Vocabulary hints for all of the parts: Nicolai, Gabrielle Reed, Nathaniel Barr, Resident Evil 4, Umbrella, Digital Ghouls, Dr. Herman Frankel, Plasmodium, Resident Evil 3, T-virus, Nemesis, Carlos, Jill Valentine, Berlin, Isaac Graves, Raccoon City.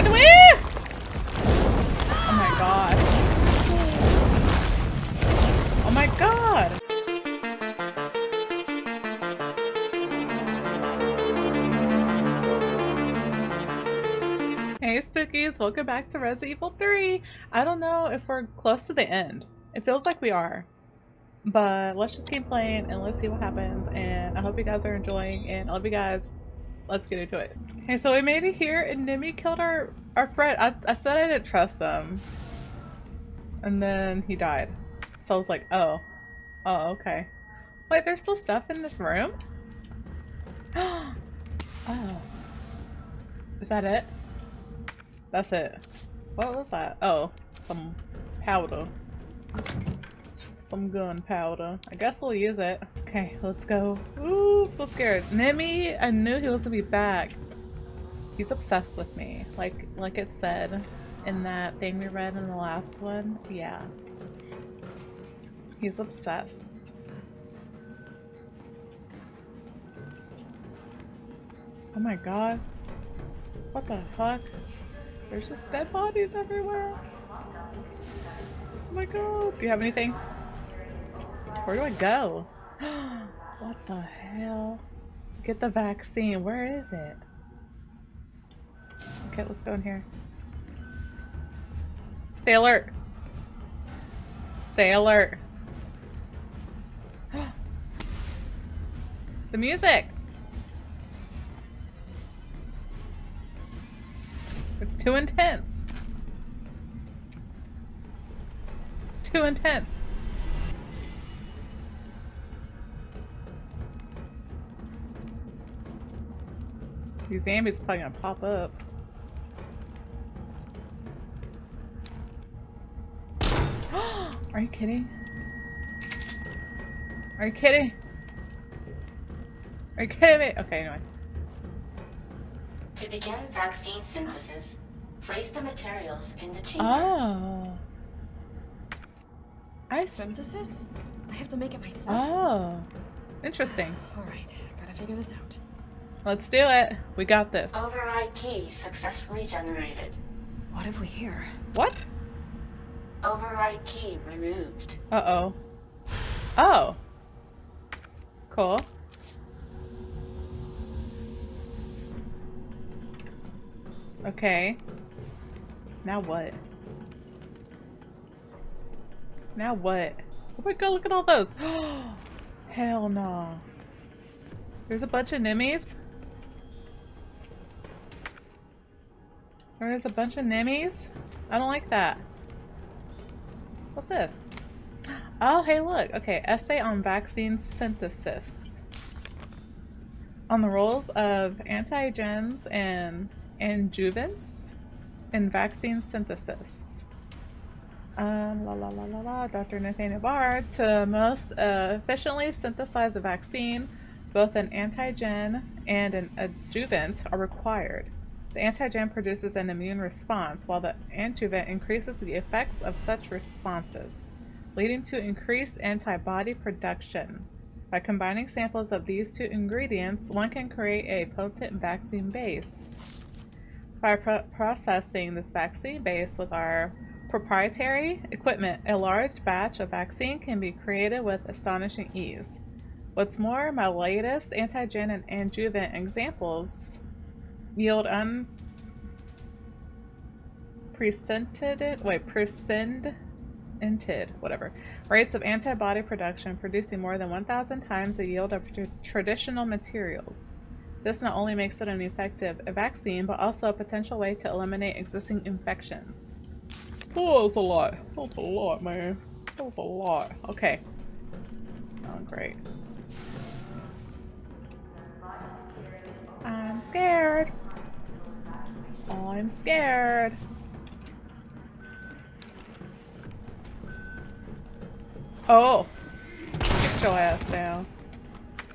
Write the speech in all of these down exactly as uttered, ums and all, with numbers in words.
By the way! Oh my god. Oh my god! Hey Spookies, welcome back to Resident Evil three! I don't know if we're close to the end. It feels like we are. But let's just keep playing and let's see what happens, and I hope you guys are enjoying, and I love you guys. Let's get into it. Okay, so we made it here and Nimi killed our, our friend. I, I said I didn't trust him. And then he died. So I was like, oh. Oh, okay. Wait, there's still stuff in this room? Oh. Is that it? That's it. What was that? Oh, some powder. Some gunpowder. I guess we'll use it. Okay, let's go. Ooh, I'm so scared. Nimi, I knew he was gonna be back. He's obsessed with me. Like, like it said in that thing we read in the last one. Yeah. He's obsessed. Oh my god. What the fuck? There's just dead bodies everywhere. Oh my god. Do you have anything? Where do I go? What the hell? Get the vaccine. Where is it? Okay, let's go in here. Stay alert. Stay alert. The music. It's too intense. It's too intense. These zombies are probably gonna pop up. Are you kidding? Are you kidding? Are you kidding me? Okay, anyway. To begin vaccine synthesis, place the materials in the chamber. Oh. I synthesis? I have to make it myself. Oh. Interesting. Alright, gotta figure this out. Let's do it. We got this. Override key successfully generated. What have we here? What? Override key removed. Uh-oh. Oh. Cool. Okay. Now what? Now what? Oh my god, look at all those. Hell no. There's a bunch of Nimis. There's a bunch of Nimis? I don't like that. What's this? Oh, hey, look. Okay, essay on vaccine synthesis. On the roles of antigens and adjuvants in vaccine synthesis. Um, la la la la la. Doctor Nathaniel Barr to most uh, efficiently synthesize a vaccine, both an antigen and an adjuvant are required. The antigen produces an immune response, while the adjuvant increases the effects of such responses, leading to increased antibody production. By combining samples of these two ingredients, one can create a potent vaccine base. By pro processing this vaccine base with our proprietary equipment, a large batch of vaccine can be created with astonishing ease. What's more, my latest antigen and adjuvant examples yield unprecedented, wait, precedented, whatever, rates of antibody production, producing more than one thousand times the yield of tr traditional materials. This not only makes it an effective vaccine, but also a potential way to eliminate existing infections. Oh, that's a lot. That's a lot, man. That's a lot. Okay. Oh, great. I'm scared. I'm scared. Oh! Get your ass down.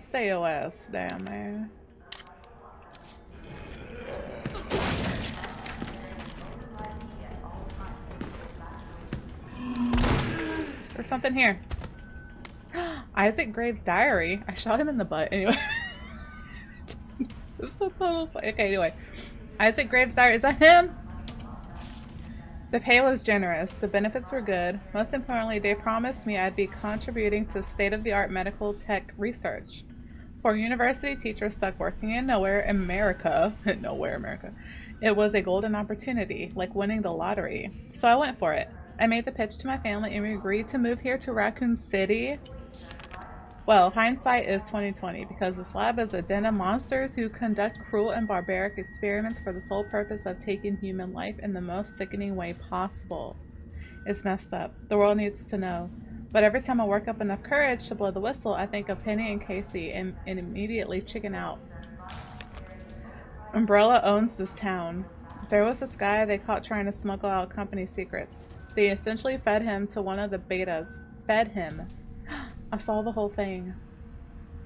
Stay your ass down there. There's something here. Isaac Graves' diary. I shot him in the butt. Anyway. Okay, anyway. Isaac Graves' diary. Is that him? The pay was generous, the benefits were good. Most importantly, they promised me I'd be contributing to state-of-the-art medical tech research. For university teachers stuck working in nowhere America, nowhere America, it was a golden opportunity, like winning the lottery. So I went for it. I made the pitch to my family and we agreed to move here to Raccoon City. Well, hindsight is twenty twenty because this lab is a den of monsters who conduct cruel and barbaric experiments for the sole purpose of taking human life in the most sickening way possible. It's messed up. The world needs to know. But every time I work up enough courage to blow the whistle, I think of Penny and Casey and, and immediately chicken out. Umbrella owns this town. There was this guy they caught trying to smuggle out company secrets. They essentially fed him to one of the betas. Fed him. I saw the whole thing.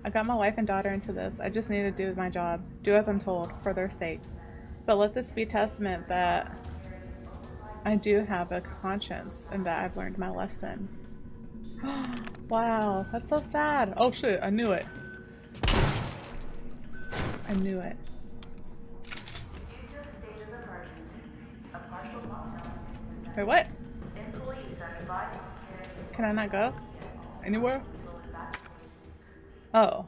I got my wife and daughter into this. I just need to do my job. Do as I'm told, for their sake. But let this be testament that I do have a conscience and that I've learned my lesson. Wow, that's so sad. Oh shit, I knew it. I knew it. Wait, what? Can I not go? Anywhere? Oh.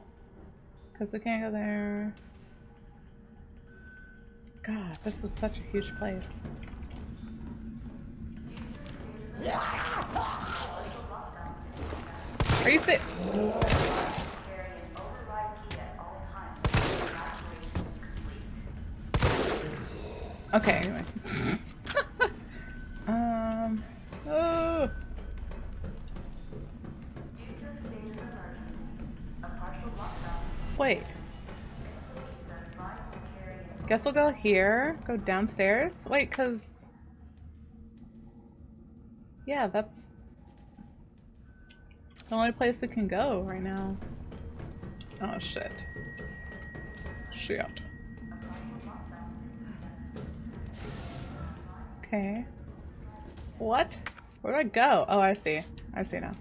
Because we can't go there. God, this is such a huge place. Are you sick? Okay, anyway. um. Oh. Wait. Guess we'll go here. Go downstairs. Wait, cause yeah, that's the only place we can go right now. Oh shit. Shit. Okay. What? Where do I go? Oh, I see. I see now.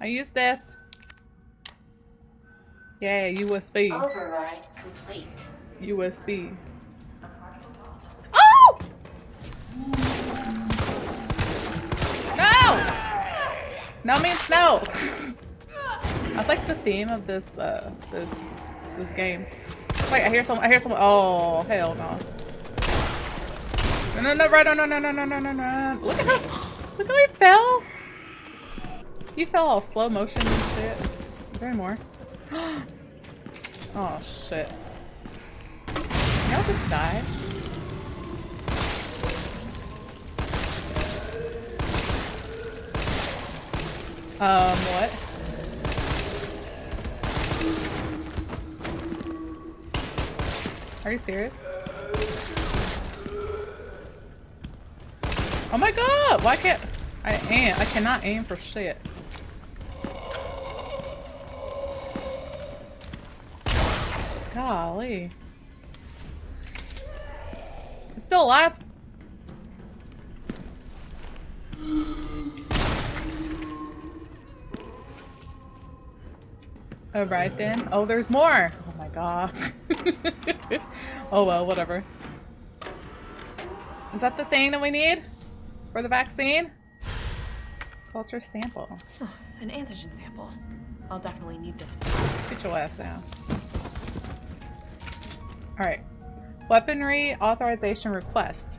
I use this. Yeah, U S B. Override complete. U S B. Oh! No! No means no. That's like the theme of this uh this this game. Wait, I hear someone. I hear someone. Oh hell no! No no no no no no no no no no! Look at how look how he fell. You fell all slow motion and shit. Is there any more? Oh shit. Y'all just died. Um, what? Are you serious? Oh my god! Why can't I aim? I cannot aim for shit. Golly. It's still alive. Alright then. Oh, there's more. Oh my god. Oh well, whatever. Is that the thing that we need? For the vaccine? Culture sample. Oh, an antigen sample. I'll definitely need this one. Get your ass out. Alright. Weaponry authorization request.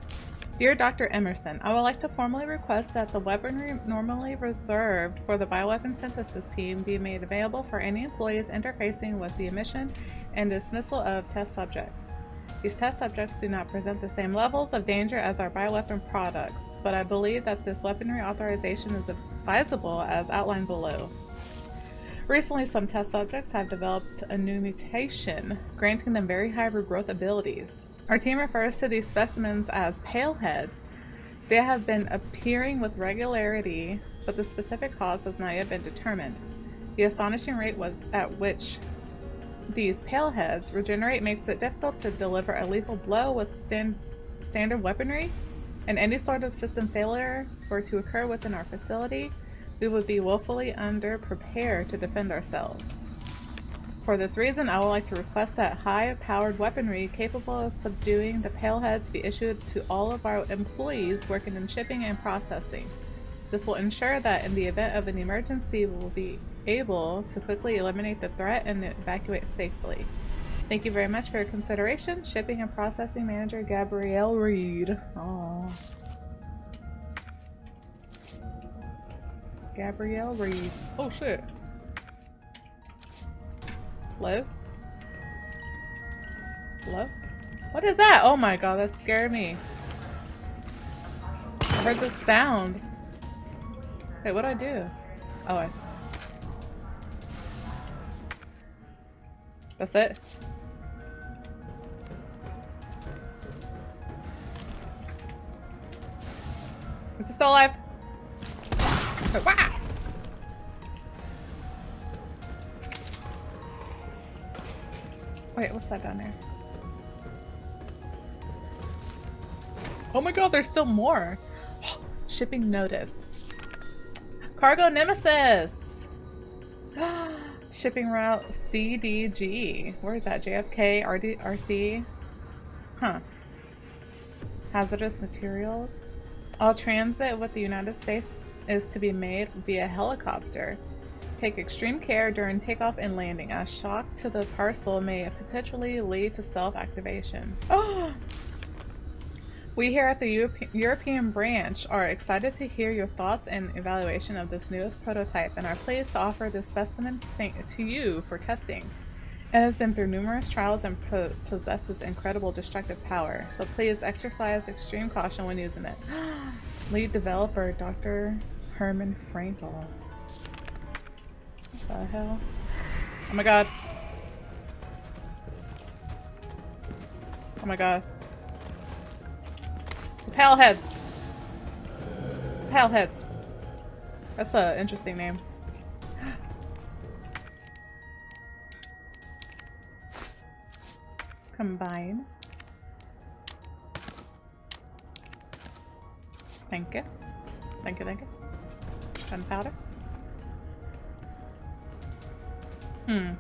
Dear Doctor Emerson, I would like to formally request that the weaponry normally reserved for the bioweapon synthesis team be made available for any employees interfacing with the admission and dismissal of test subjects. These test subjects do not present the same levels of danger as our bioweapon products, but I believe that this weaponry authorization is advisable as outlined below. Recently, some test subjects have developed a new mutation, granting them very high regrowth abilities. Our team refers to these specimens as paleheads. They have been appearing with regularity, but the specific cause has not yet been determined. The astonishing rate at which these paleheads regenerate makes it difficult to deliver a lethal blow with stand standard weaponry, and any sort of system failure were to occur within our facility, we would be woefully underprepared to defend ourselves. For this reason, I would like to request that high-powered weaponry capable of subduing the paleheads be issued to all of our employees working in shipping and processing. This will ensure that in the event of an emergency, we will be able to quickly eliminate the threat and evacuate safely. Thank you very much for your consideration, Shipping and Processing Manager Gabrielle Reed. Aww. Gabrielle Reed. Oh shit. Hello? Hello? What is that? Oh my god, that scared me. I heard the sound. Wait, what do I do? Oh, I... That's it? Is it still alive? Oh, wow! Wait, what's that down there? Oh my god, there's still more! Shipping notice. Cargo Nemesis! Shipping route C D G. Where is that? J F K, R D, R C? Huh. Hazardous materials. All transit with the United States is to be made via helicopter. Take extreme care during takeoff and landing, as shock to the parcel may potentially lead to self-activation. Oh! We here at the Europe European branch are excited to hear your thoughts and evaluation of this newest prototype and are pleased to offer this specimen to you for testing. It has been through numerous trials and po possesses incredible destructive power, so please exercise extreme caution when using it. Lead developer, Doctor Herman Frankel. What the hell? Oh my god. Oh my god. The Pale Heads! The Pale Heads. That's an interesting name. Combine. Thank you. Thank you, thank you. Gunpowder. Hmm.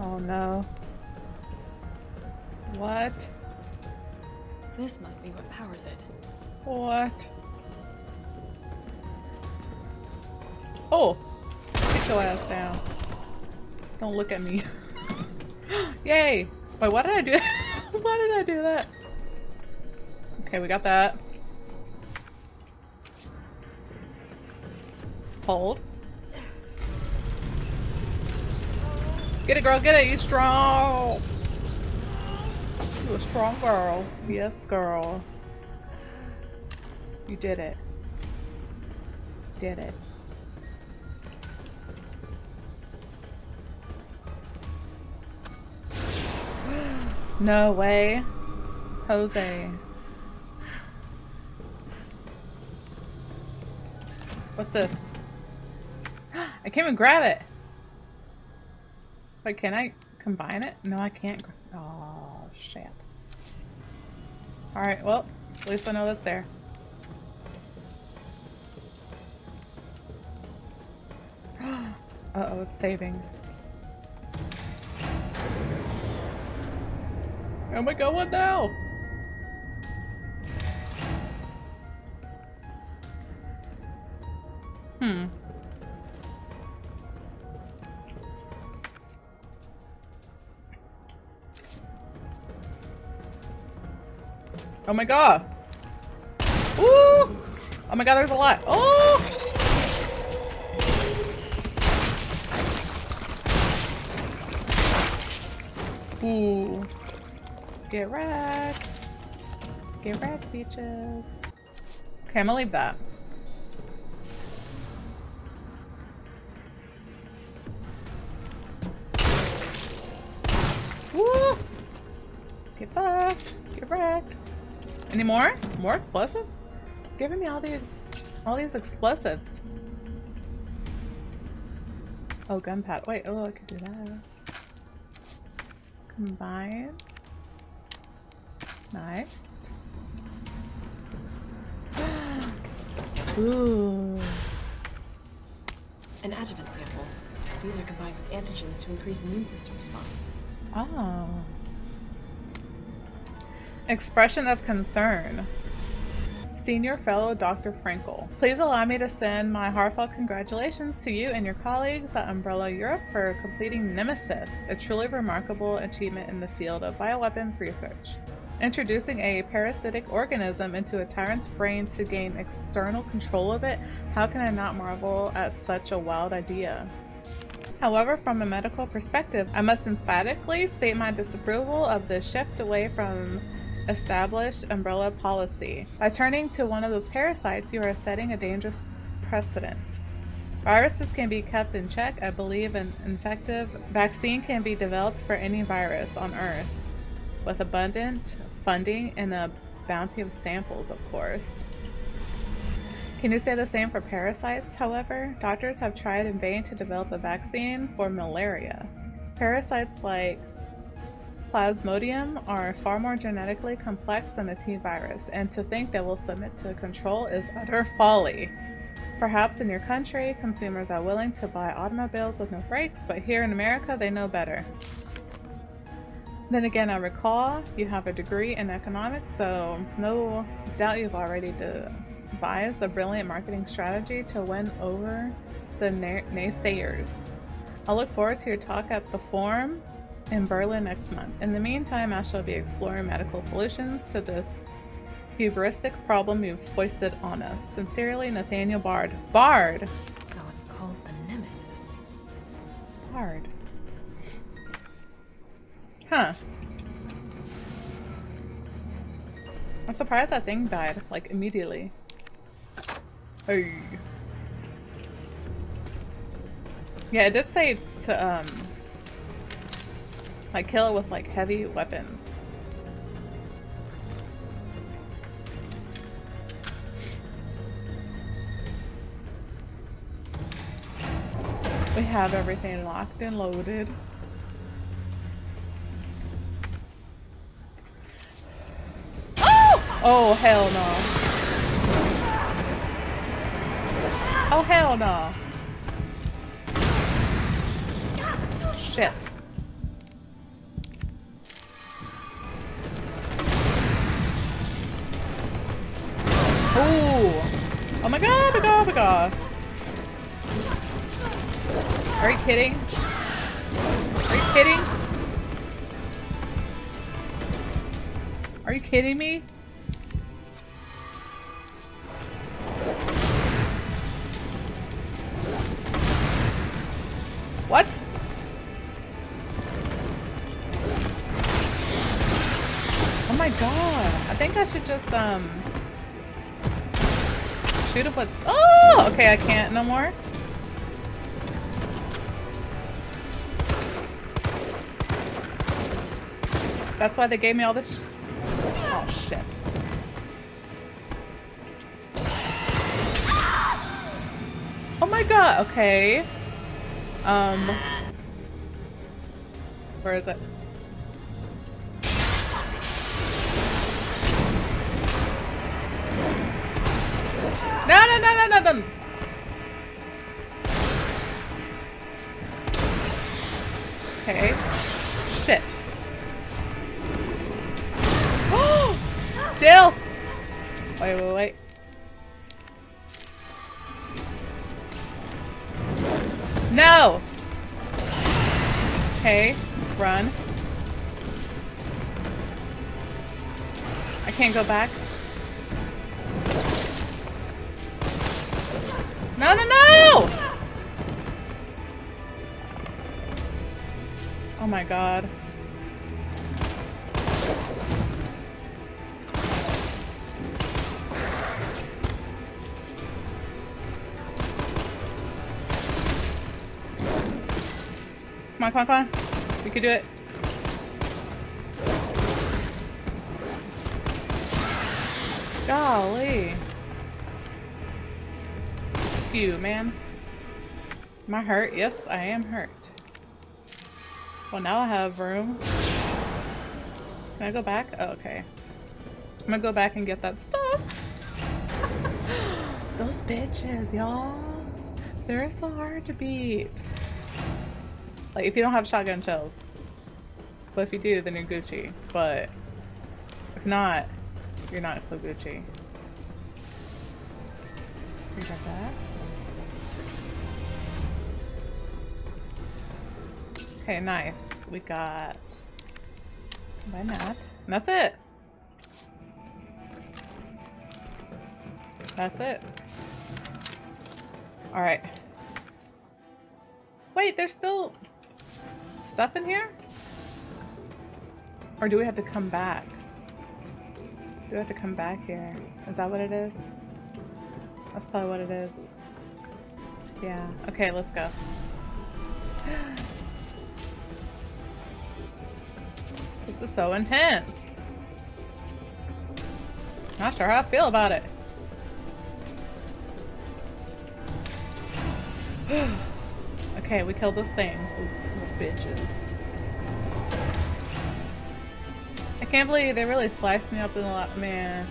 Oh no. What? This must be what powers it. What? Oh! Get your ass down. Don't look at me. Yay! Wait, why did I do that? Why did I do that? Okay, we got that. Hold. Get it, girl, get it, you strong! You a strong girl. Yes, girl. You did it. Did it. No way. Jose. What's this? I can't even grab it! Wait, can I combine it? No, I can't. Oh, shit. Alright, well, at least I know that's there. Uh-oh, it's saving. Oh my god, what now? Hmm. Oh my god! Ooh! Oh my god, there's a lot! Oh! Ooh. Get wrecked! Get wrecked, beaches! Okay, I'm gonna leave that. Woo! Get fucked! Get wrecked! Any more? More explosives? You're giving me all these, all these explosives. Oh, gunpowder. Wait, oh, I could do that. Combine. Nice. Ooh. An adjuvant sample. These are combined with antigens to increase immune system response. Oh. Expression of concern. Senior Fellow Doctor Frankel, please allow me to send my heartfelt congratulations to you and your colleagues at Umbrella Europe for completing Nemesis, a truly remarkable achievement in the field of bioweapons research. Introducing a parasitic organism into a tyrant's brain to gain external control of it, how can I not marvel at such a wild idea? However, from a medical perspective, I must emphatically state my disapproval of the shift away from established umbrella policy. By turning to one of those parasites, you are setting a dangerous precedent. Viruses can be kept in check. I believe an effective vaccine can be developed for any virus on Earth, with abundant funding and a bounty of samples, of course. Can you say the same for parasites, however? Doctors have tried in vain to develop a vaccine for malaria. Parasites like Plasmodium are far more genetically complex than the T virus, and to think they will submit to control is utter folly. Perhaps in your country, consumers are willing to buy automobiles with no brakes, but here in America, they know better. Then again, I recall you have a degree in economics, so no doubt you've already devised a brilliant marketing strategy to win over the nay naysayers. I look forward to your talk at the forum in Berlin next month. In the meantime, I shall be exploring medical solutions to this hubristic problem you've foisted on us. Sincerely, Nathaniel Barr. Barr! So it's called the Nemesis. Barr. Huh. I'm surprised that thing died, like, immediately. Hey. Yeah, it did say to, um, like, kill it with, like, heavy weapons. We have everything locked and loaded. Oh, hell no. Oh, hell no. Shit. Ooh. Oh my god, oh my god, oh my god. Are you kidding? Are you kidding? Are you kidding me? What? Oh my god. I think I should just, um... shoot him with... Oh! Okay, I can't no more. That's why they gave me all this sh- Oh, shit. Oh my god, okay. Um, where is it? No, no, no, no, no, no. Okay. Shit. Oh, Jill. Wait, wait, wait. No! Okay, run. I can't go back. No, no, no! Oh my god. Come on, come on, come on. We can do it. Golly. Phew, man. Am I hurt? Yes, I am hurt. Well, now I have room. Can I go back? Oh, okay. I'm gonna go back and get that stuff. Those bitches, y'all. They're so hard to beat. Like, if you don't have shotgun shells. But if you do, then you're Gucci. But if not, you're not so Gucci. You got that? Okay, nice. We got... Why not? And that's it! That's it. Alright. Wait, there's still stuff in here? Or do we have to come back? Do we have to come back here? Is that what it is? That's probably what it is. Yeah. Okay, let's go. This is so intense. Not sure how I feel about it. Okay, we killed those things, those bitches. I can't believe they really sliced me up in a lot. Man,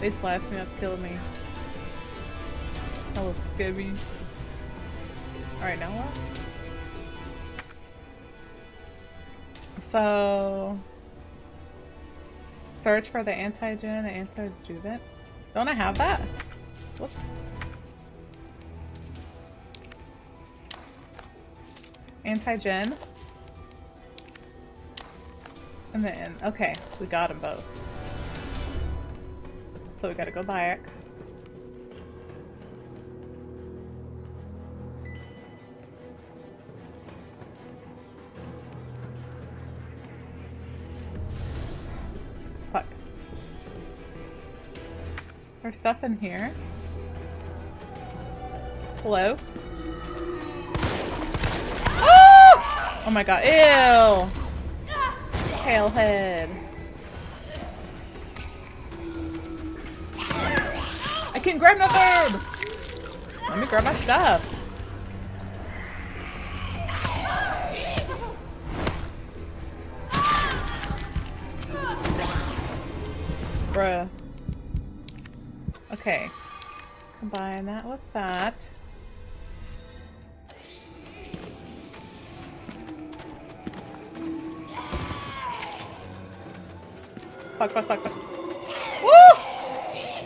they sliced me up, killed me. That was scabby. Alright, now what? So... Search for the antigen and anti-juvent. Don't I have that? Whoops. Antigen. And then, okay, we got them both. So we gotta go back. Fuck. There's stuff in here. Hello? Oh my god, ew! Tail head. I can grab no herb! Let me grab my stuff. Bruh. Okay. Combine that with that. Fuck, fuck, fuck, fuck. Woo!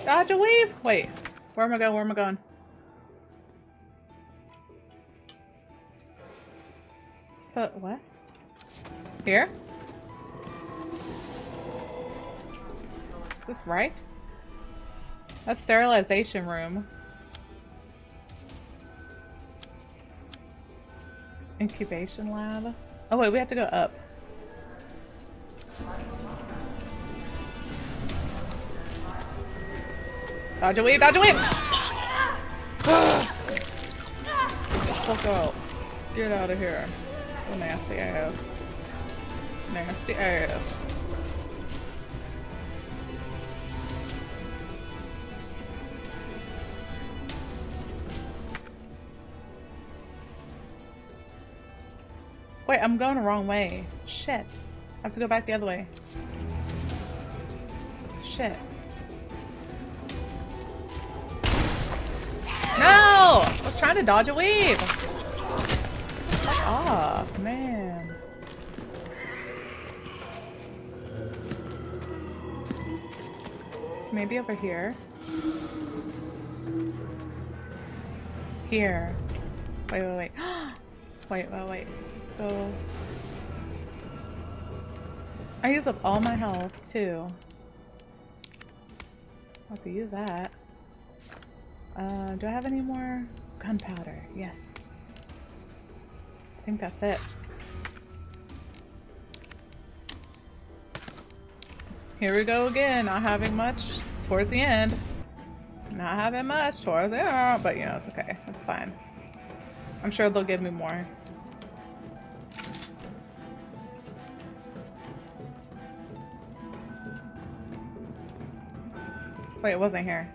Dodge a weave! Wait. Where am I going? Where am I going? So, what? Here? Is this right? That's sterilization room. Incubation lab. Oh, wait. We have to go up. Dodge a wave, dodge a wave! Fuck out. Get out of here. Oh, nasty ass. Nasty ass. Wait, I'm going the wrong way. Shit. I have to go back the other way. Shit. No! I was trying to dodge a weave! Fuck off, man. Maybe over here. Here. Wait, wait, wait. Wait, wait, wait. So... I use up all my health, too. I'll have to use that. Uh, do I have any more gunpowder? Yes. I think that's it. Here we go again. Not having much towards the end. Not having much towards the end. But, you know, it's okay. It's fine. I'm sure they'll give me more. Wait, it wasn't here.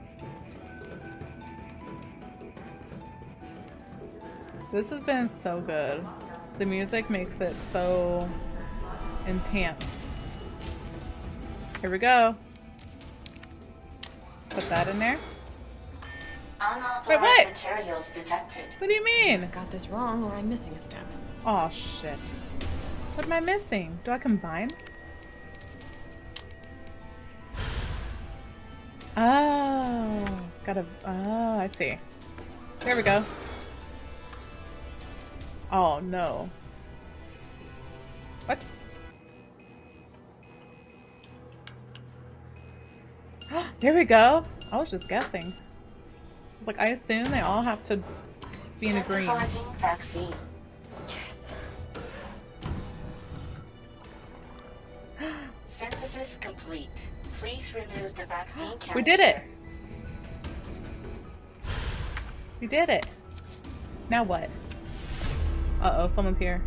This has been so good. The music makes it so intense. Here we go. Put that in there. Wait, what? Materials detected. What do you mean? I got this wrong, or I'm missing a step. Oh shit! What am I missing? Do I combine? Oh, gotta. Oh, I see. There we go. Oh no. What? There we go. I was just guessing. I was like, I assume they all have to be in a green. Yes. Synthesis complete. Please remove the vaccine capture. We did it. We did it. Now what? Uh oh, someone's here.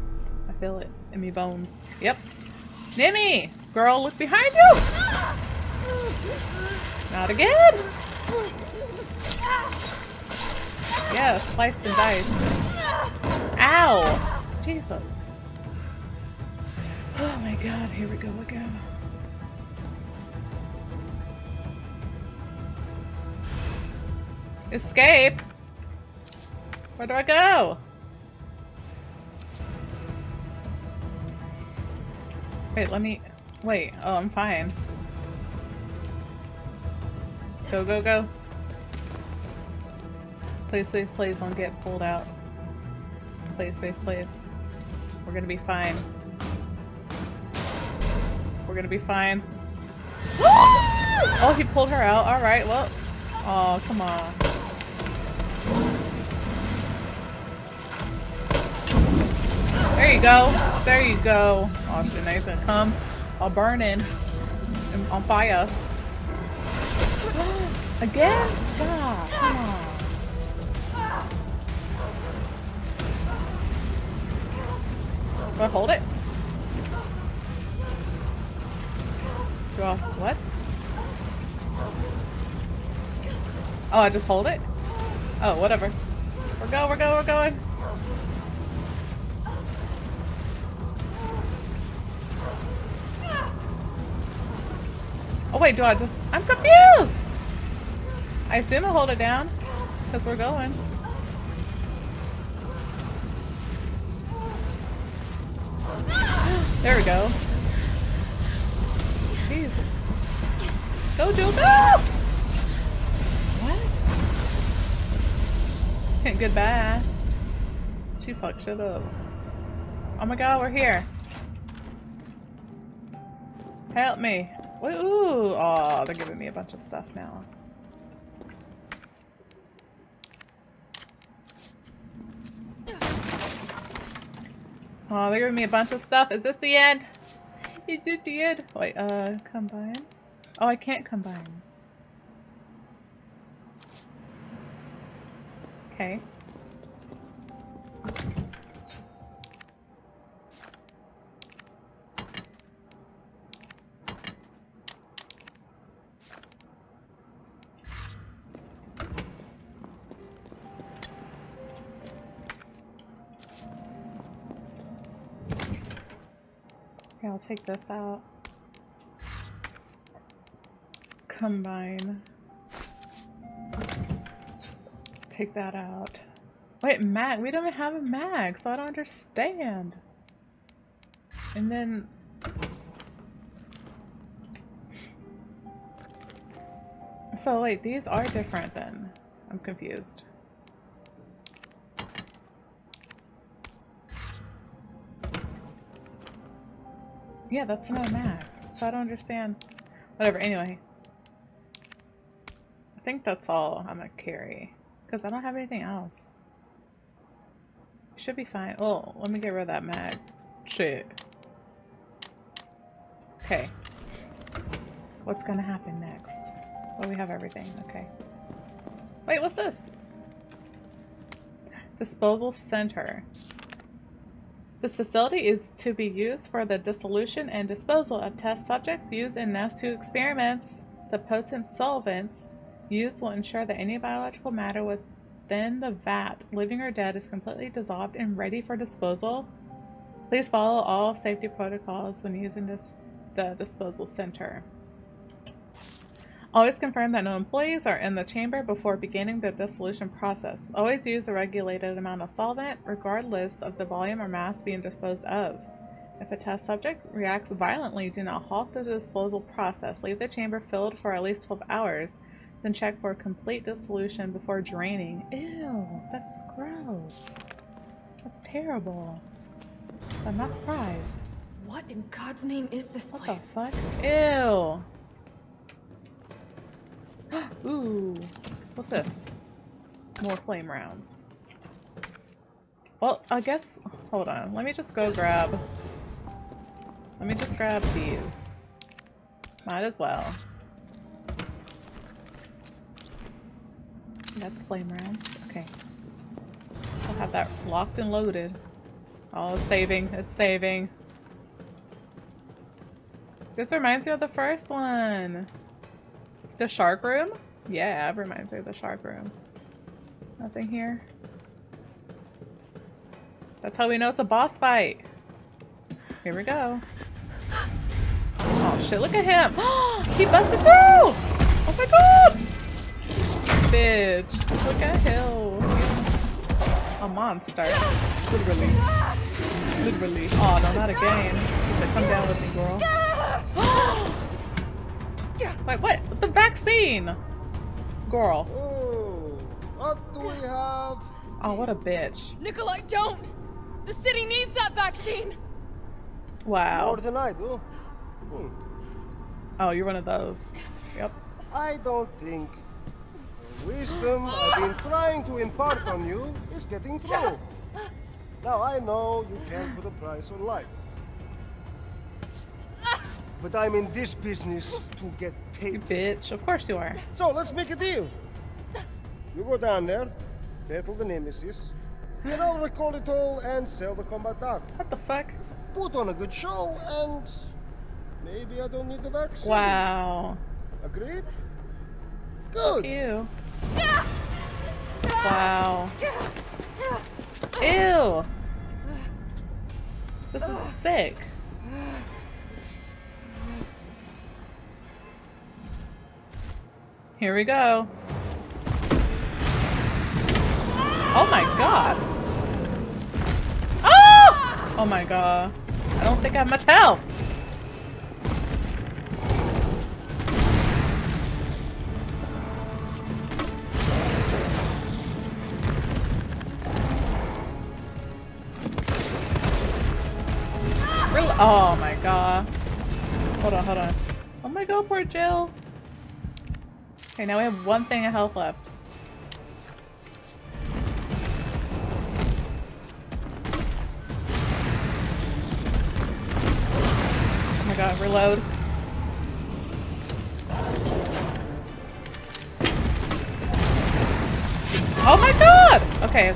I feel it in me bones. Yep. Nimmy, girl, look behind you. Not again. Yeah, slice and dice. Ow! Jesus. Oh my god, here we go again. Escape! Where do I go? Wait, let me... Wait, oh, I'm fine. Go, go, go. Please, please, please don't get pulled out. Please, please, please. We're gonna be fine. We're gonna be fine. Oh, he pulled her out. Alright, well. Oh, come on. There you go. There you go. Oh shit, now he's gonna come. All burning. I'm on fire. Again? God, come on. Do I hold it? Do I what? Oh, I just hold it? Oh, whatever. We're going, we're going, we're going. Oh wait, do I just... I'm confused! I assume I hold it down, because we're going. There we go. Jesus. Go, Jill, go! What? Goodbye. She fucked shit up. Oh my god, we're here. Help me. Ooh, oh, they're giving me a bunch of stuff now. Oh, they're giving me a bunch of stuff. Is this the end? It did the end. Wait, uh, combine? Oh, I can't combine. Okay. I'll take this out. Combine. Take that out. Wait, mag. We don't even have a mag, so I don't understand. And then... So wait, these are different then. I'm confused. Yeah, that's not a mag, so I don't understand. Whatever, anyway. I think that's all I'm gonna carry, because I don't have anything else. Should be fine. Oh, let me get rid of that mag. Shit. Okay. What's gonna happen next? Well, we have everything, okay. Wait, what's this? Disposal center. This facility is to be used for the dissolution and disposal of test subjects used in NAS two experiments. The potent solvents used will ensure that any biological matter within the vat, living or dead, is completely dissolved and ready for disposal. Please follow all safety protocols when using this, the disposal center. Always confirm that no employees are in the chamber before beginning the dissolution process. Always use a regulated amount of solvent, regardless of the volume or mass being disposed of. If a test subject reacts violently, do not halt the disposal process. Leave the chamber filled for at least twelve hours, then check for complete dissolution before draining. Ew, that's gross. That's terrible. I'm not surprised. What in God's name is this place? What the fuck? Ew. Ooh, what's this? More flame rounds. Well, I guess, hold on. Let me just go grab, let me just grab these. Might as well. That's flame rounds. Okay. I'll have that locked and loaded. Oh, it's saving. It's saving. This reminds me of the first one. The shark room? Yeah, it reminds me of the shark room. Nothing here. That's how we know it's a boss fight. Here we go. Oh shit, look at him! He busted through! Oh my god! Bitch, look at him. He's a monster. Literally. Literally. Oh no, not again. He said, come down with me, girl. Wait, what? The vaccine! Girl. Ooh, what do we have? Oh, what a bitch. Nicolai, don't! The city needs that vaccine! Wow. More than I do. Hmm. Oh, you're one of those. Yep. I don't think the wisdom I've been trying to impart on you is getting through. Now, I know you can't put a price on life. But I'm in this business to get paid. You bitch, of course you are. So let's make a deal. You go down there, battle the Nemesis, and I'll record it all and sell the combat art. What the fuck? Put on a good show and maybe I don't need the vaccine. Wow. Agreed? Good. Ew. Wow. Ew. This is sick. Here we go. Oh my god. Oh! Oh my god. I don't think I have much health. Really? Oh my god. Hold on, hold on. Oh my god, poor Jill. Okay, now we have one thing of health left. Oh my god, reload. Oh my god! Okay.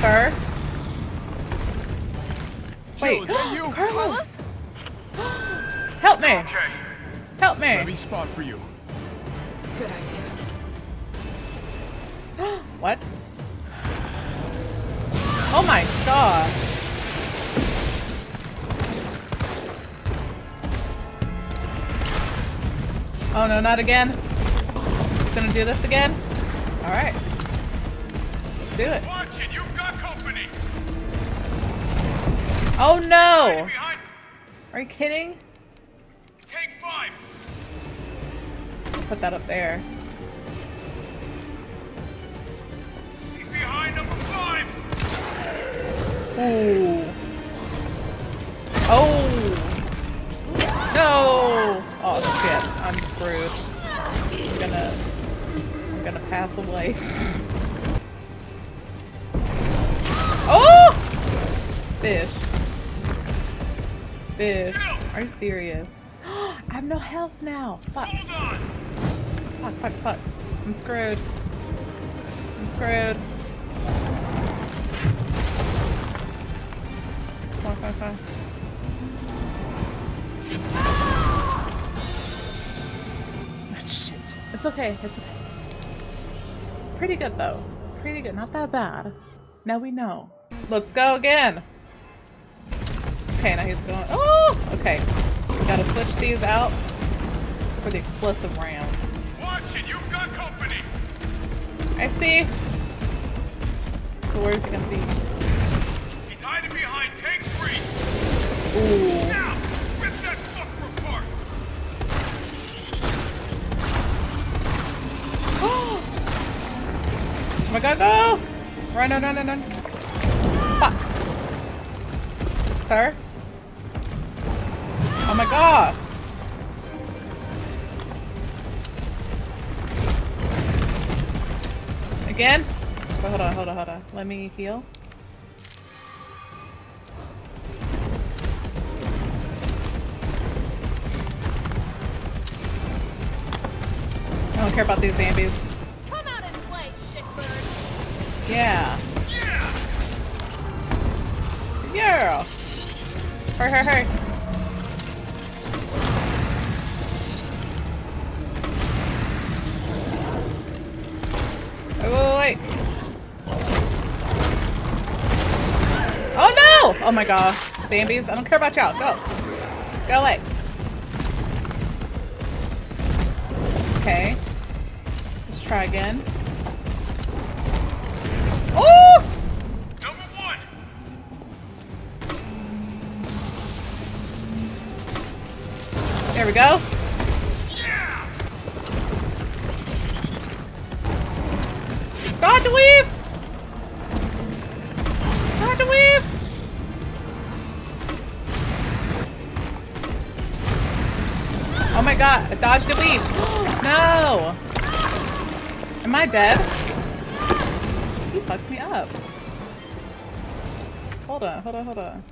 Sir? Wait, Jill, is that you? Carlos! Help me! Okay. Help me! Let me spot for you. Good idea. What? Oh my god! Oh no, not again! Gonna do this again? All right, let's do it. Watch it, you've got company. Oh no! Are you kidding? Take five. Put that up there. He's behind number five. Ooh. Oh. No. Oh shit. I'm screwed. I'm gonna. I'm gonna pass away. Oh. Fish. Fish. Are you serious? I have no health now. Fuck. Fuck, fuck, fuck. I'm screwed. I'm screwed. Fuck, fuck, fuck. That's shit. It's okay. It's okay. Pretty good, though. Pretty good. Not that bad. Now we know. Let's go again. Okay, now he's going. Oh! Okay. Gotta switch these out. for the explosive rounds. Watch it, you've got company. I see. So where's it gonna be? He's hiding behind tank three. Ooh. Now, rip that fucker apart. Oh my god, go! Run, run, run, run. Fuck. Sir? Oh my god! Again? Oh, hold on, hold on, hold on. Let me heal. I don't care about these zombies. Come out and play, shitbird. Yeah. Yeah. Yeah. Hurry, hurry, hurry. Oh, wait. Oh no! Oh my god. Zombies, I don't care about y'all. Go. Go away. Okay. Let's try again. Oh! Number one. There we go. Dodge weave! Dodge weave! Oh my god, I dodged a weave! No! Am I dead? He fucked me up. Hold on, hold on, hold on.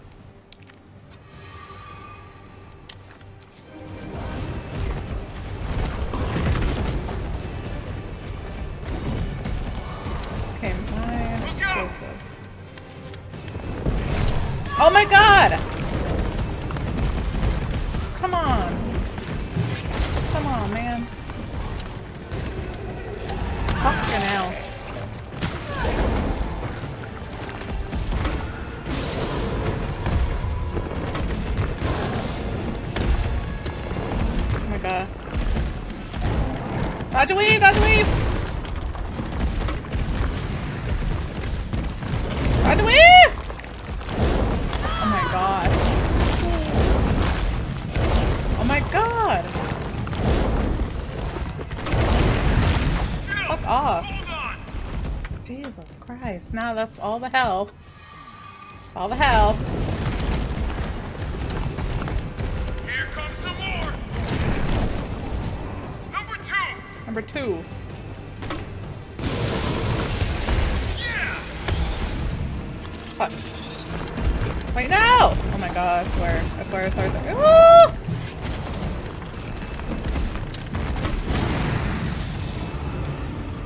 Oh my god! Come on. Come on, man. Fucking hell. Oh my god. Dodge a weave, dodge a weave! Dodge a weave! God. Oh my god! Jill, fuck off. Hold on. Jesus Christ. Now that's all the help. All the help. Here comes some more! Number two! Number two. Yeah! Fuck. Wait, no! Oh my god, I swear. I swear, I swear, I swear. Ooh!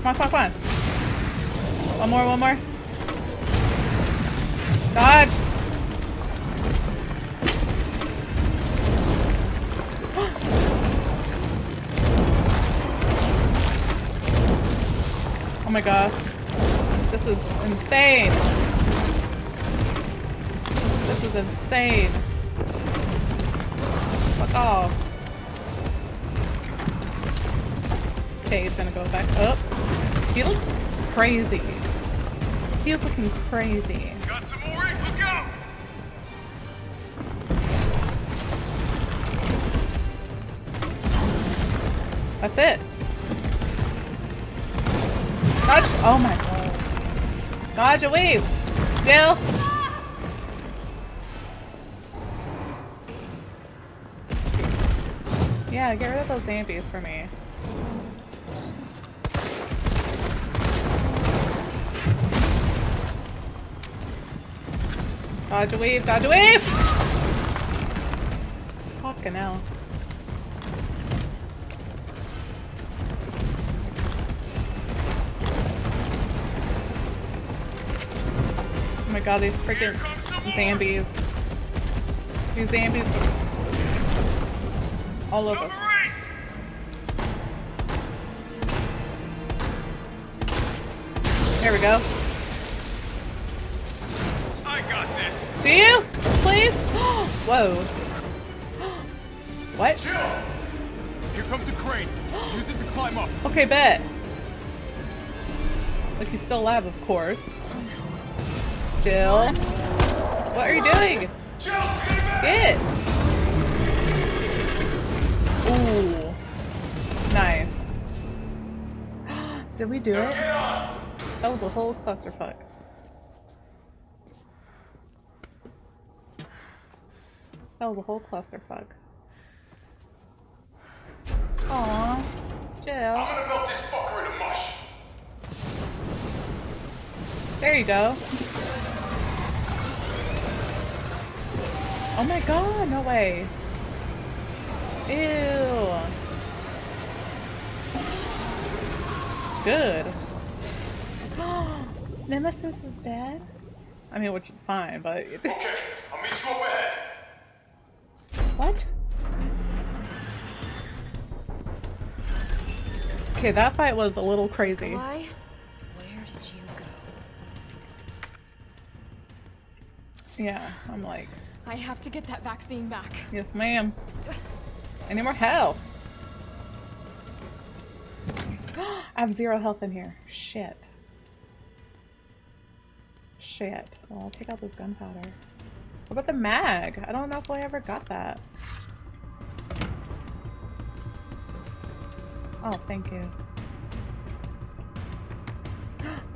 Come on, come on, come on. One more, one more. Dodge! Oh my god. This is insane. This is insane. Fuck off. Okay, he's gonna go back up. He looks crazy. He's looking crazy. Got some more ink, look out! That's it. Dodge. Oh my god. Dodge a weave. Jill. Yeah, get rid of those zombies for me. Dodge a weave, dodge a weave! Fucking hell. Oh my god, these freaking zombies. These zombies. All over. There we go. I got this. Do you? Please? Whoa. What? Jill. Here comes a crane. Use it to climb up. Okay, bet. If you still alive, of course. Jill. What are you doing? Jill, get! Ooh. Nice. Did we do it? That was a whole clusterfuck. That was a whole clusterfuck. Aww. Jill. I'm gonna melt this fucker into mush. There you go. Oh my god, no way. Ew. Good. Nemesis is dead? I mean, which is fine, but... okay, I'll meet you up ahead. What? Okay, that fight was a little crazy. Why? Where did you go? Yeah, I'm like... I have to get that vaccine back. Yes, ma'am. Any more health? I have zero health in here. Shit. Shit. Oh, I'll take out this gunpowder. What about the mag? I don't know if I ever got that. Oh, thank you.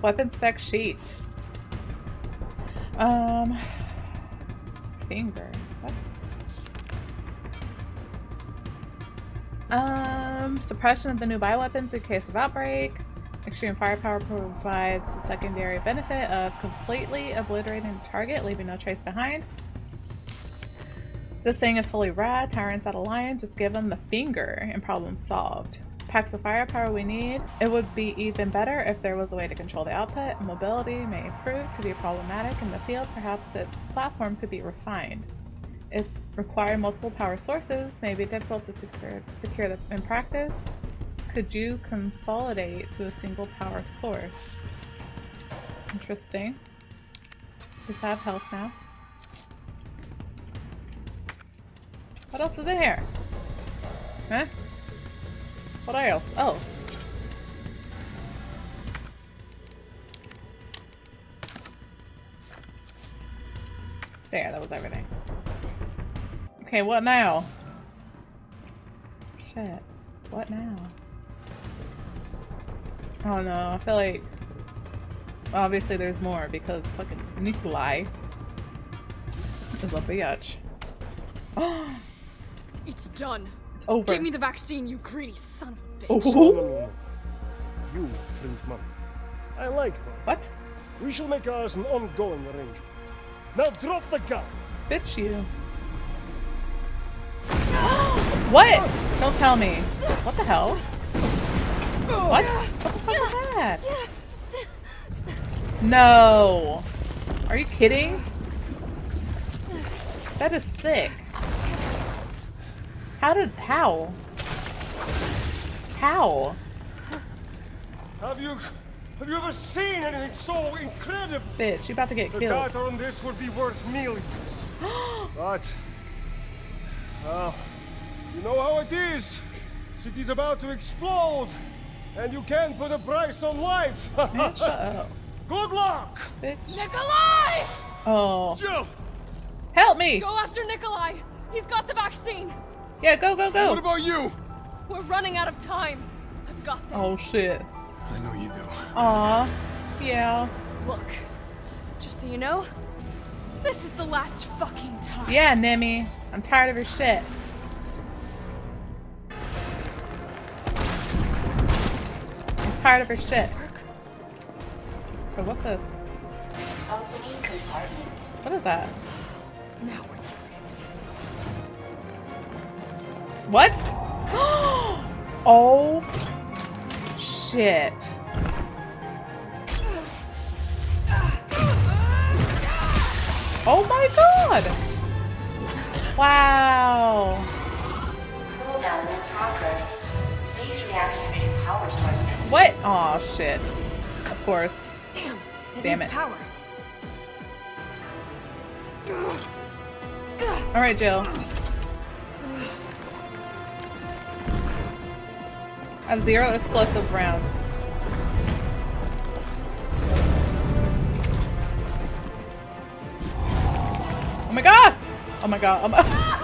Weapon spec sheet. Um... Finger. What? Um, suppression of the new bioweapons in case of outbreak. Extreme firepower provides the secondary benefit of completely obliterating the target, leaving no trace behind. This thing is fully rad. Tyrant's out of line. Just give them the finger and problem solved. Packs of firepower we need. It would be even better if there was a way to control the output. Mobility may prove to be problematic in the field. Perhaps its platform could be refined. If required multiple power sources, may be difficult to secure, secure the, in practice. Could you consolidate to a single power source? Interesting. Just have health now. What else is in here? Huh? What else? Oh. There, that was everything. Okay, what now? Shit. What now? Oh no, I feel like... obviously there's more because fucking Nicolai is up a yatch. Oh! It's done. Over. Give me the vaccine, you greedy son of a bitch. Oh. No, no, no. You print money. I like money. What? We shall make ours an ongoing arrangement. Now drop the gun. Bitch you. What? Don't tell me. What the hell? What? What the fuck was that? No. Are you kidding? That is sick. How did- how? How? Have you- have you ever seen anything so incredible? Bitch, you're about to get the killed. The data on this would be worth millions. But... well, you know how it is. City's about to explode. And you can't put a price on life. Man, shut up. Good luck! Bitch. Nicolai! Oh. Jill! Help me! Go after Nicolai! He's got the vaccine! Yeah, go, go, go! What about you? We're running out of time. I've got this. Oh, shit. I know you do. Aw. Yeah. Look, just so you know, this is the last fucking time. Yeah, Nemi. I'm tired of your shit. I'm tired of her shit. But what's this? Opening compartment. What is that? Now we're talking. What? Oh, shit. Oh my god. Wow. Cooldown in progress. Please reactivate power sources. What? Oh shit. Of course. Damn. Damn it. Power. All right, Jill. I have zero explosive rounds. Oh my god! Oh my god. Oh my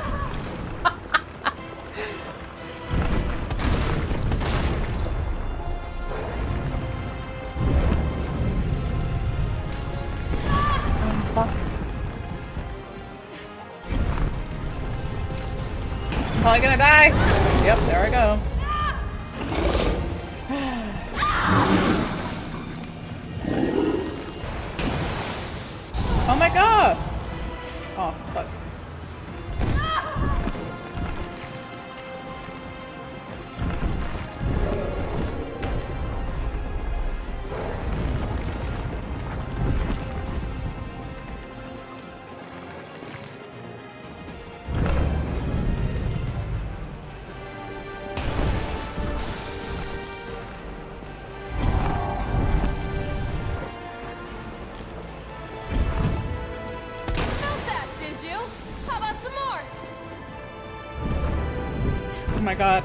I'm gonna die. Yep, there I go. Oh my god! Oh fuck. Oh my god.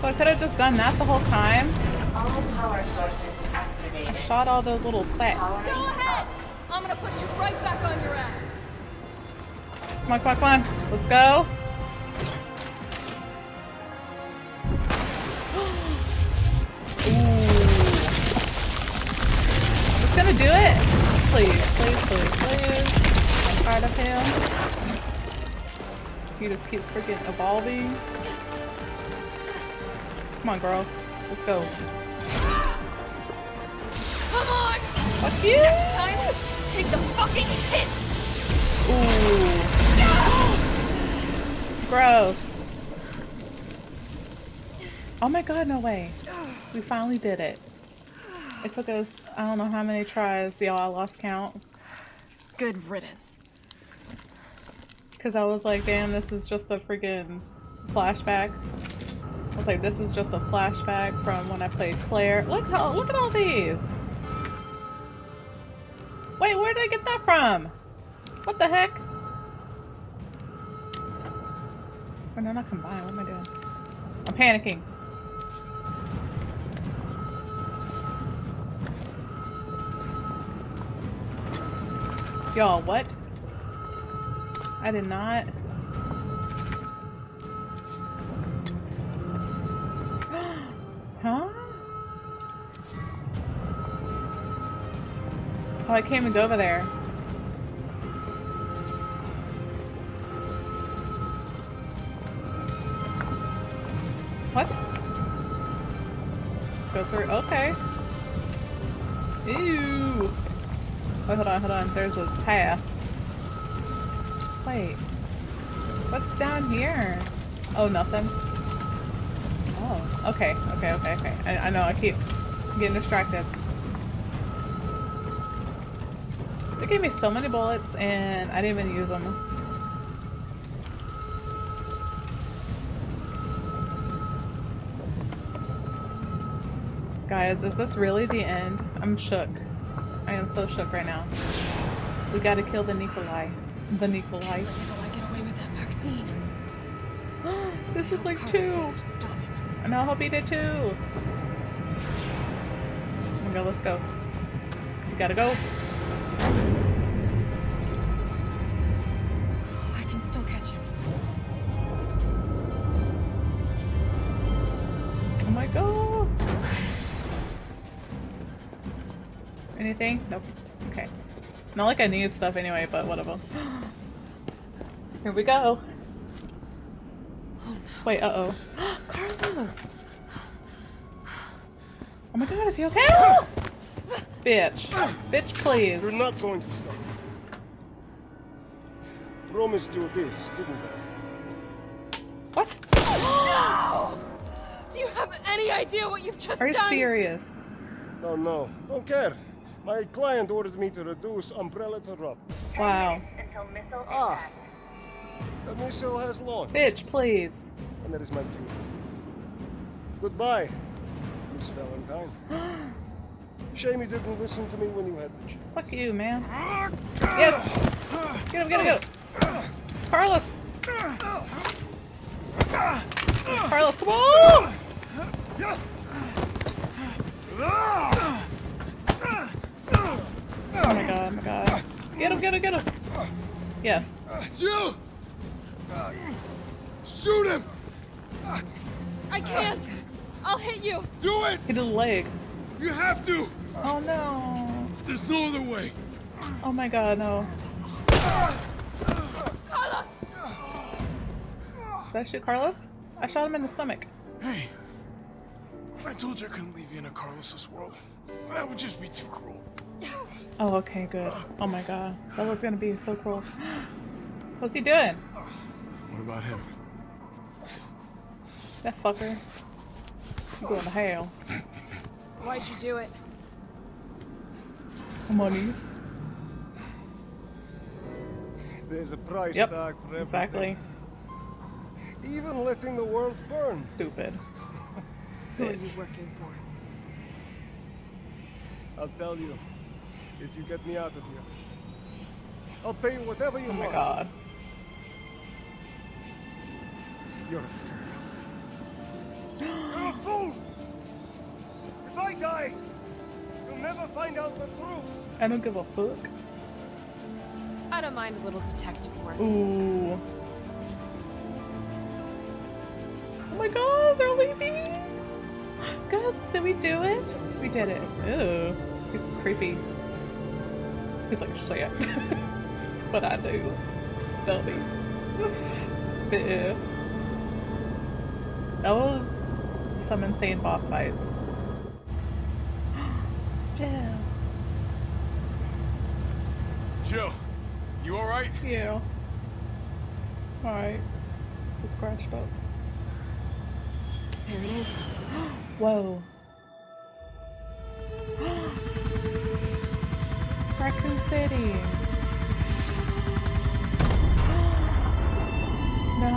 So I could have just done that the whole time. All power sources activated. I shot all those little sets. Go ahead! I'm gonna put you right back on your ass. Come on, come on, come on. Let's go. Ooh. I'm just gonna do it. Please, please, please, please. I'm tired of him. He just keeps freaking evolving. Come on, girl. Let's go. Come on! Fuck you! Next time, take the fucking hit! Ooh. No! Gross. Oh my god, no way. We finally did it. It took us, I don't know how many tries, y'all. I lost count. Good riddance. Because I was like, damn, this is just a freaking flashback. I was like, this is just a flashback from when I played Claire. Look how, look at all these. Wait, where did I get that from? What the heck? Oh, no, not combined. What am I doing? I'm panicking. Y'all, what? I did not. Huh? Oh, I can't even go over there. What? Let's go through. Okay. Ew. Oh, hold on, hold on. There's a path. Wait. What's down here? Oh, nothing. Oh, okay, okay, okay, okay. I, I know, I keep getting distracted. They gave me so many bullets and I didn't even use them. Guys, is this really the end? I'm shook. I am so shook right now. We gotta kill the Nicolai. The Nicolai. Let Nicolai get away with that vaccine. This is like two. And I'll help you to two. Oh my god, let's go. We gotta go. I can still catch him. Oh my god. Anything? Nope. Okay. Not like I need stuff anyway, but whatever. Here we go. Oh, no. Wait, uh-oh. Carlos! Oh my god, is he okay? Bitch. Bitch, please. You're not going to stop me. Promised you this, didn't I? What? No! Do you have any idea what you've just done? Are you done? Serious? No, no. Don't care. My client ordered me to reduce Umbrella to rubble. Wow. Until missile ah. impact. The missile has launched. Bitch, please. And that is my cue. Goodbye, Miss Valentine. Shame you didn't listen to me when you had the chance. Fuck you, man. Yes. Get him, get him, get him. Carlos. Carlos, come on. Oh my god, oh my god. Get him, get him, get him. Yes. Jill! Shoot him! I can't! I'll hit you! Do it! Hit his leg. You have to! Oh no. There's no other way. Oh my god, no. Carlos! Did I shoot Carlos? I shot him in the stomach. Hey. I told you I couldn't leave you in a Carlos's world. That would just be too cruel. Oh, okay, good. Oh my god. That was gonna be so cruel. What's he doing? What about him? That fucker. He's going to hell. Why'd you do it? Money. There's a price yep, tag for everything. Exactly. Even letting the world burn. Stupid. Who are you working for? I'll tell you. If you get me out of here. I'll pay you whatever you oh want. Oh my god. You're a fool. You're a fool! If I die, you'll never find out the truth. I don't give a fuck. I don't mind a little detective work. Ooh. Oh my god, they're leaving! Gus, did we do it? We did it. Ooh. It's creepy. He's like, shit. But I do. Dummy. But yeah. That was some insane boss fights. Jill. Jill, you alright? Yeah. Alright. Just scratched up. There it is. Whoa. Raccoon City. No.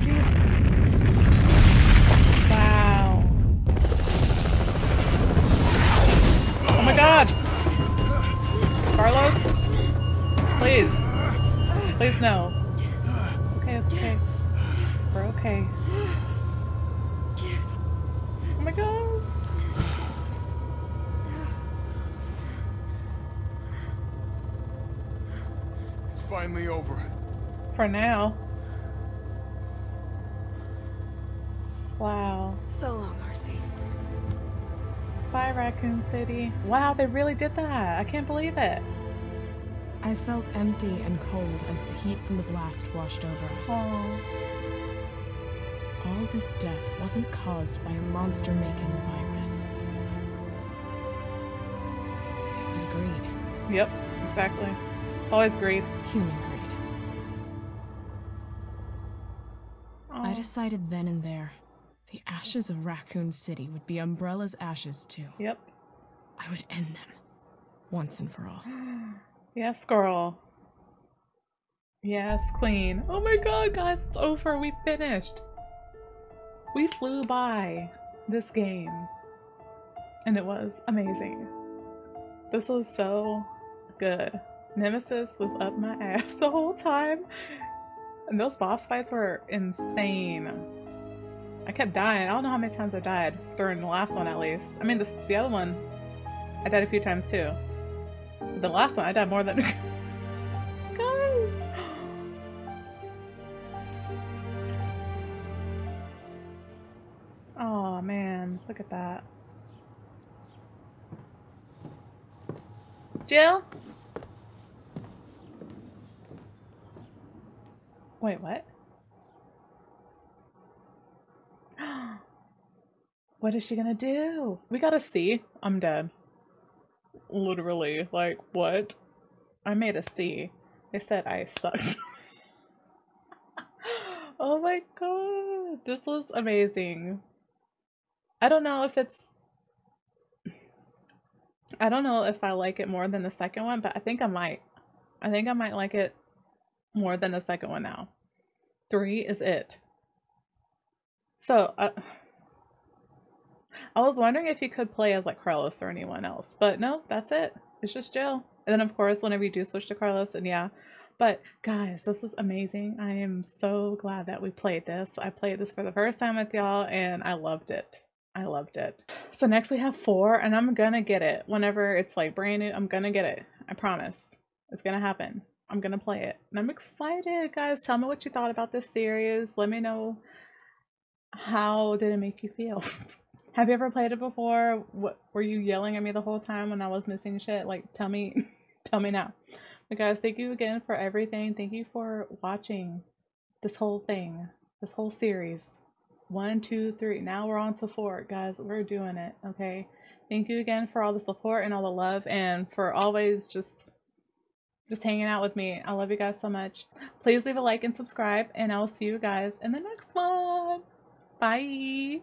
Jesus. Wow. Oh my god. Carlos? Please. Please no. It's okay, it's okay. We're okay. Oh my god. Finally over. For now. Wow. So long, R C. Bye, Raccoon City. Wow, they really did that. I can't believe it. I felt empty and cold as the heat from the blast washed over us. Aww. All this death wasn't caused by a monster-making virus. It was greed. Yep, exactly. It's always greed. Human greed. Oh. I decided then and there, the ashes of Raccoon City would be Umbrella's ashes too. Yep. I would end them, once and for all. Yes, girl. Yes, queen. Oh my god, guys, it's over. We finished. We flew by this game. And it was amazing. This was so good. Nemesis was up my ass the whole time. And those boss fights were insane. I kept dying. I don't know how many times I died during the last one, at least. I mean, this, the other one, I died a few times too. But the last one, I died more than... Guys! Oh man, look at that. Jill? Wait, what? What is she gonna do? We gotta see. I'm dead. Literally, like, what? I made a C. They said I sucked. Oh my god. This was amazing. I don't know if it's... I don't know if I like it more than the second one, but I think I might. I think I might like it more than the second one now. Three is it. So, uh... I was wondering if you could play as like Carlos or anyone else, but no, that's it. It's just Jill. And then of course, whenever you do switch to Carlos, and yeah, but guys, this is amazing. I am so glad that we played this. I played this for the first time with y'all and I loved it. I loved it. So next we have four, and I'm gonna get it. Whenever it's like brand new, I'm gonna get it. I promise. It's gonna happen. I'm gonna play it. And I'm excited, guys. Tell me what you thought about this series. Let me know, how did it make you feel? Have you ever played it before? What, were you yelling at me the whole time when I was missing shit? Like, tell me, tell me now. But guys, thank you again for everything. Thank you for watching this whole thing, this whole series. One, two, three. Now we're on to four, guys. We're doing it, okay? Thank you again for all the support and all the love, and for always just, just hanging out with me. I love you guys so much. Please leave a like and subscribe, and I will see you guys in the next one. Bye.